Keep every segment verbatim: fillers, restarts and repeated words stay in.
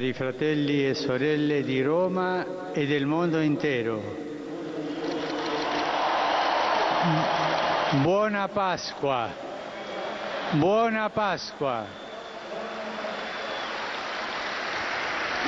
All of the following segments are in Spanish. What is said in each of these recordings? I fratelli e sorelle di Roma e del mondo intero. Buona Pasqua, buona Pasqua.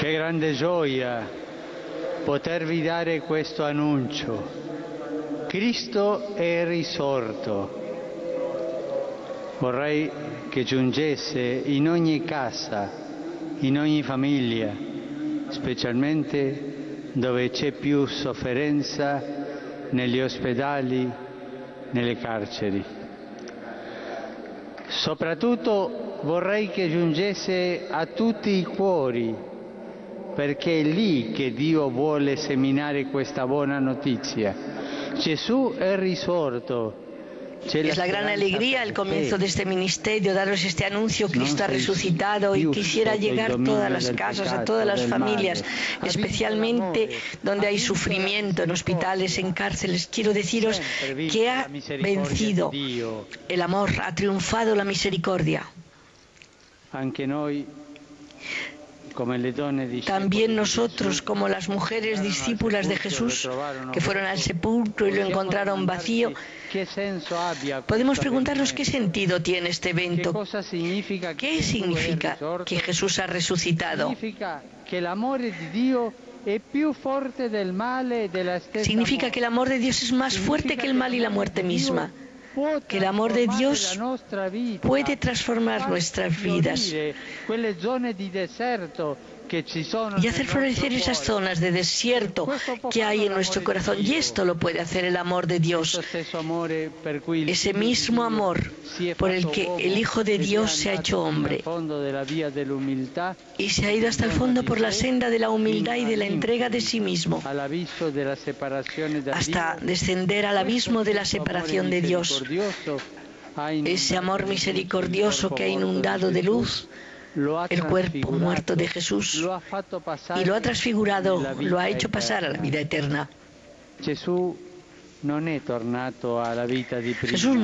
Che grande gioia potervi dare questo annuncio. Cristo è risorto. Vorrei che giungesse in ogni casa, in ogni famiglia, specialmente dove c'è più sofferenza, negli ospedali, nelle carceri. Soprattutto vorrei che giungesse a tutti i cuori, perché è lì che Dio vuole seminare questa buona notizia. Gesù è risorto. Es la gran alegría al comienzo de este ministerio daros este anuncio: Cristo ha resucitado, y quisiera llegar a todas las casas, a todas las familias, especialmente donde hay sufrimiento, en hospitales, en cárceles. Quiero deciros que ha vencido el amor, ha triunfado la misericordia. También nosotros, como las mujeres discípulas de Jesús, que fueron al sepulcro y lo encontraron vacío, podemos preguntarnos qué sentido tiene este evento. ¿Qué significa que Jesús ha resucitado? Significa que el amor de Dios es más fuerte que el mal y la muerte misma, que el amor de Dios puede transformar nuestras vidas y hacer florecer esas zonas de desierto que hay en nuestro corazón. Y esto lo puede hacer el amor de Dios, ese mismo amor por el que el Hijo de Dios se ha hecho hombre y se ha ido hasta el fondo por la senda de la humildad y de la entrega de sí mismo, hasta descender al abismo de la separación de Dios. Ese amor misericordioso que ha inundado de luz el cuerpo muerto de Jesús y lo ha transfigurado, lo ha hecho pasar a la vida eterna. Jesús no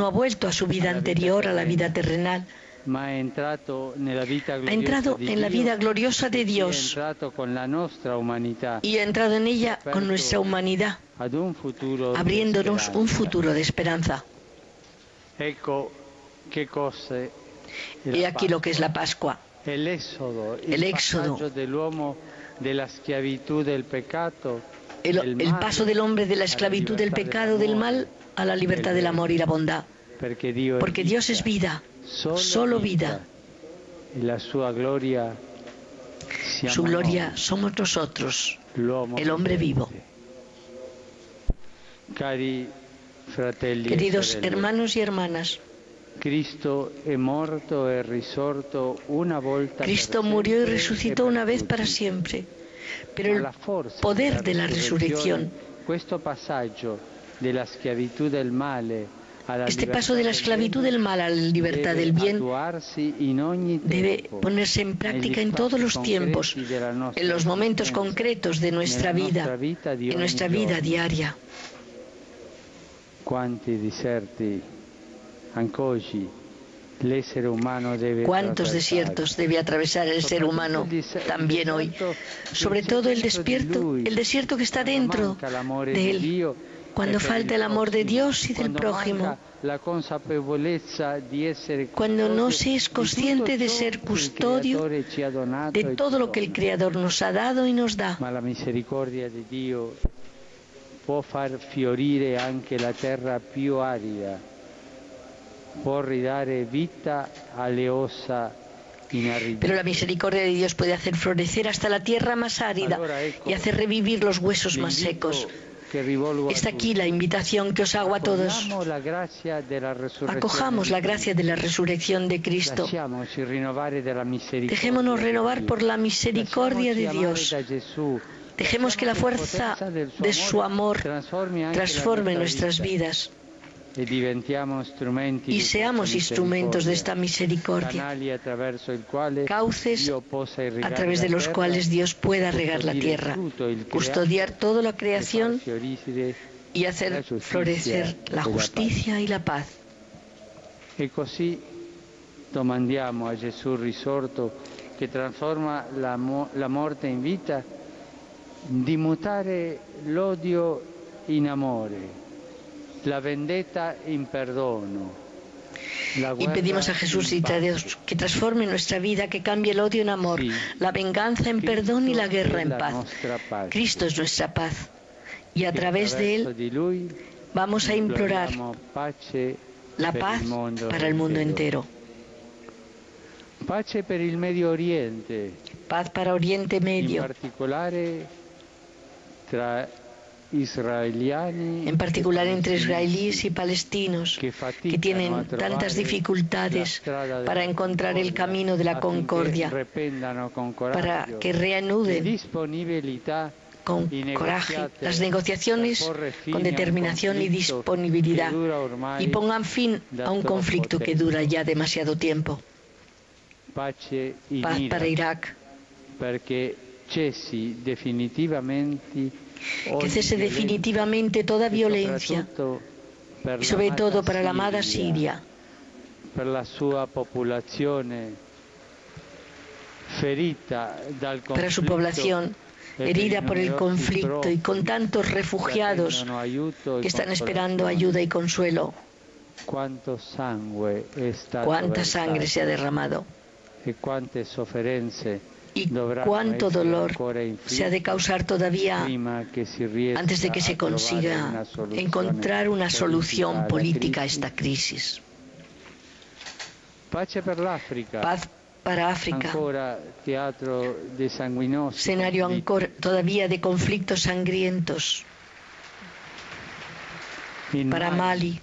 ha vuelto a su vida anterior, a la vida terrenal. Ha entrado en la vida gloriosa de Dios y ha entrado en ella con nuestra humanidad, abriéndonos un futuro de esperanza. Y aquí lo que es la Pascua, el éxodo, el, éxodo, el, el paso del hombre de la esclavitud del pecado, del mal, a la libertad del amor y la bondad, porque Dios es vida, solo vida. Su gloria somos nosotros, el hombre vivo. Queridos hermanos y hermanas, Cristo murió y resucitó una vez para siempre, pero el poder de la resurrección, este paso de la esclavitud del mal a la libertad del bien, debe ponerse en práctica en todos los tiempos, en los momentos concretos de nuestra vida, en nuestra vida diaria. ¿Cuántos desiertos debe atravesar el ser humano también hoy? Sobre todo el despierto, el desierto que está dentro de él, cuando falta el amor de Dios y del prójimo, cuando no se es consciente de ser custodio de todo lo que el Creador nos ha dado y nos da. Può far fiorire anche la terra più arida, può ridare vita alle ossa inarridite. Pero la misericordia de Dios puede hacer florecer hasta la tierra más árida y hacer revivir los huesos más secos. Está aquí la invitación que os hago a todos. Acojamos la gracia de la resurrección de Cristo. Dejémonos renovar por la misericordia de Dios. Dejemos que la fuerza de su amor transforme nuestras vidas y seamos instrumentos de esta misericordia, cauces a través de los cuales Dios pueda regar la tierra, custodiar toda la creación y hacer florecer la justicia y la paz. Y así, demandamos a Jesús resucitado che trasforma la, mo la morte in vita, di mutare l'odio in amore, la vendetta in perdono. Y pedimos a Jesús y a Dios que transforme nuestra vida, que cambie el odio en amor, la venganza en perdón y la guerra en paz. Cristo es nuestra paz y a través de Él vamos a implorar la paz para el mundo entero. Paz para Oriente Medio, en particular entre israelíes y palestinos, que tienen tantas dificultades para encontrar el camino de la concordia, para que reanuden con coraje las negociaciones con determinación y disponibilidad y pongan fin a un conflicto que dura ya demasiado tiempo. Paz para Irak, que cese definitivamente toda violencia, y sobre todo para la amada Siria, para su población herida por el conflicto y con tantos refugiados que están esperando ayuda y consuelo. Cuánta sangre se ha derramado y cuántas sufrencias. Y cuánto dolor se ha de causar todavía antes de que se consiga encontrar una solución política a esta crisis. Paz para África, escenario todavía de conflictos sangrientos. Para Mali,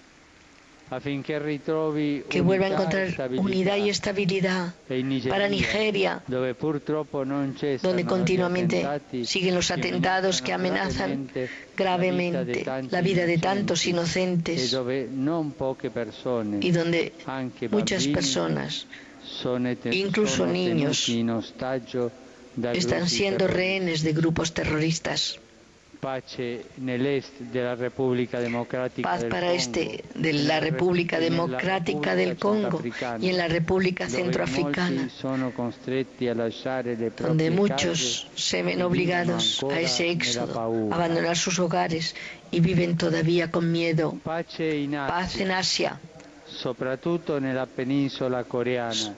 que vuelva a encontrar unidad y estabilidad. Para Nigeria, donde continuamente siguen los atentados que amenazan gravemente la vida de tantos inocentes y donde muchas personas, incluso niños, están siendo rehenes de grupos terroristas. Paz para este de la República Democrática del Congo y en la República Centroafricana, donde muchos se ven obligados a ese éxodo, a abandonar sus hogares y viven todavía con miedo. Paz en Asia, sobre todo en la península coreana,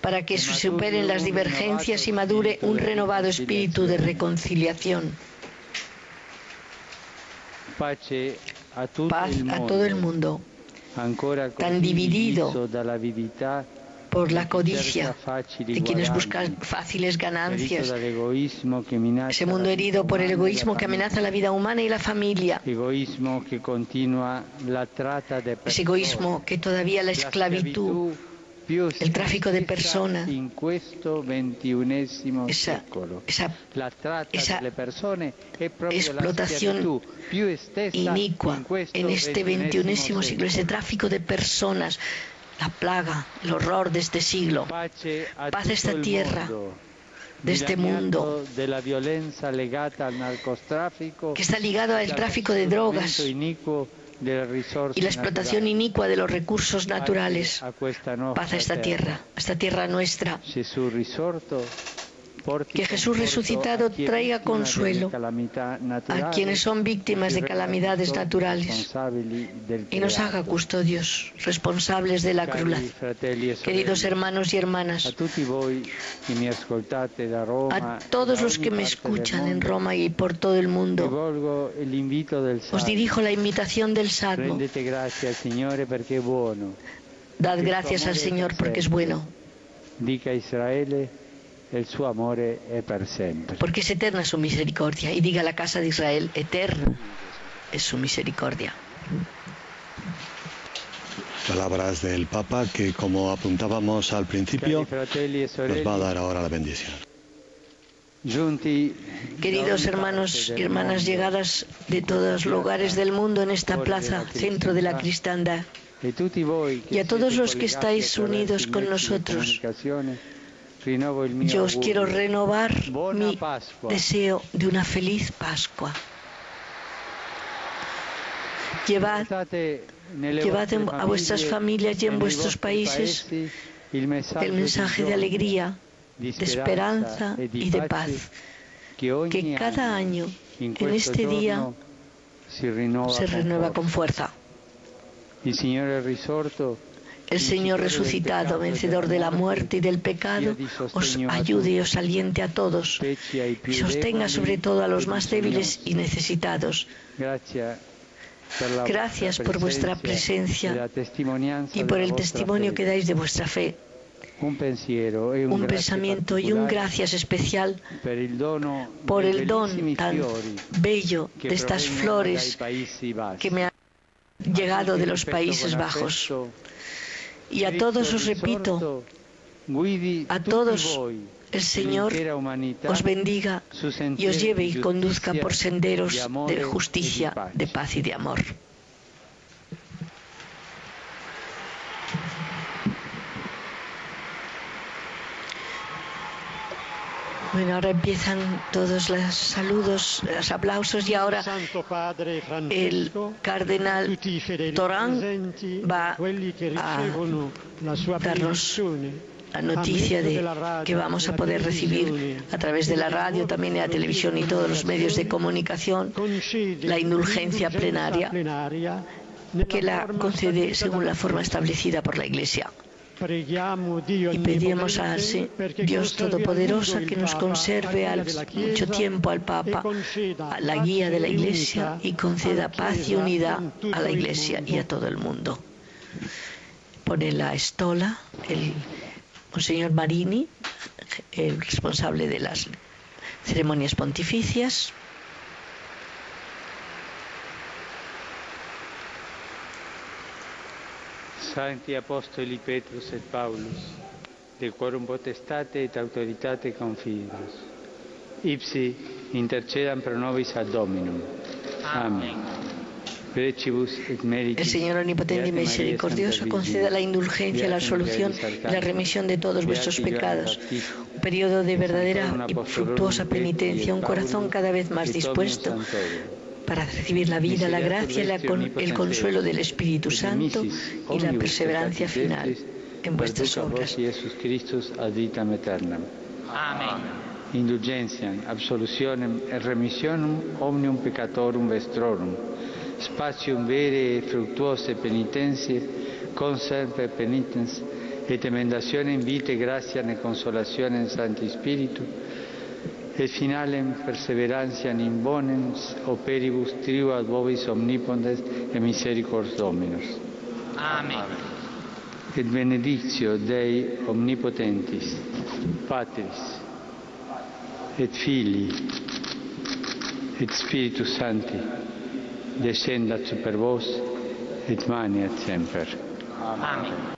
para que se superen las divergencias y madure un renovado espíritu de reconciliación. Paz a todo el mundo, tan dividido por la codicia de quienes buscan fáciles ganancias, ese mundo herido por el egoísmo que amenaza la vida humana y la familia, ese egoísmo que todavía la esclavitud, el tráfico de personas, esa, esa, esa explotación inicua en este veintiuno siglo, ese tráfico de personas, la plaga, el horror de este siglo. Paz a esta tierra, de este mundo, que está ligado al tráfico de drogas y la explotación inicua de los recursos naturales. Paz a esta tierra, a esta tierra nuestra. Que Jesús resucitado traiga consuelo a quienes son víctimas de calamidades naturales y nos haga custodios responsables de la crueldad. Queridos hermanos y hermanas, a todos los que me escuchan en Roma y por todo el mundo, os dirijo la invitación del Salmo. Dad gracias al Señor porque es bueno. Dica Israel, el su amor es para siempre. Porque es eterna su misericordia. Y diga la casa de Israel, eterna es su misericordia. Palabras del Papa que, como apuntábamos al principio, nos va a dar ahora la bendición. Queridos hermanos y hermanas llegadas de todos los lugares del mundo en esta plaza, centro de la cristandad, y a todos los que estáis unidos con nosotros, yo os quiero renovar mi deseo de una feliz Pascua. Llevad, llevad a vuestras familias y en vuestros países el mensaje de alegría, de esperanza y de paz, que cada año, en este día, se renueva con fuerza. El Señor resucitado, vencedor de la muerte y del pecado, os ayude y os aliente a todos, y sostenga sobre todo a los más débiles y necesitados. Gracias por vuestra presencia y por el testimonio que dais de vuestra fe. Un pensamiento y un gracias especial por el don tan bello de estas flores que me han llegado de los Países Bajos. Y a todos os repito, a todos el Señor os bendiga y os lleve y conduzca por senderos de justicia, de paz y de amor. Bueno, ahora empiezan todos los saludos, los aplausos, y ahora el Cardenal Torán va a darnos la noticia de que vamos a poder recibir a través de la radio, también de la televisión y todos los medios de comunicación, la indulgencia plenaria que la concede según la forma establecida por la Iglesia. Y pedimos a Dios Todopoderoso que nos conserve al, mucho tiempo al Papa, a la guía de la Iglesia, y conceda paz y unidad a la Iglesia y a todo el mundo. Pone la estola el Monseñor Marini, el responsable de las ceremonias pontificias. Santi Apostoli Petrus et Paulus, de quorum potestate et autoritate confidus, ipsi intercedan pro nobis ad Dominum. Amén. El Señor omnipotente y misericordioso conceda la indulgencia, la absolución y la remisión de todos vuestros pecados, un periodo de verdadera y fructuosa penitencia, un corazón cada vez más dispuesto para recibir la vida, la gracia, la con, el consuelo del Espíritu Santo y la perseverancia final en vuestras obras. Amén. Indulgentiam, absolutionem et remissionem omnium peccatorum vestrorum, spatium vere et fructuose penitentiae, conserve penitens, et emendationem vitae gratiam et consolationem Sancti Spiritu, et finalem perseverantiam in bonem operibus triu ad vobis omnipotens et misericors Dominus. Amen. Et benedictio Dei omnipotentis, Patris, et Filii, et Spiritus Sancti, descendat super vos et maniat semper. Amen.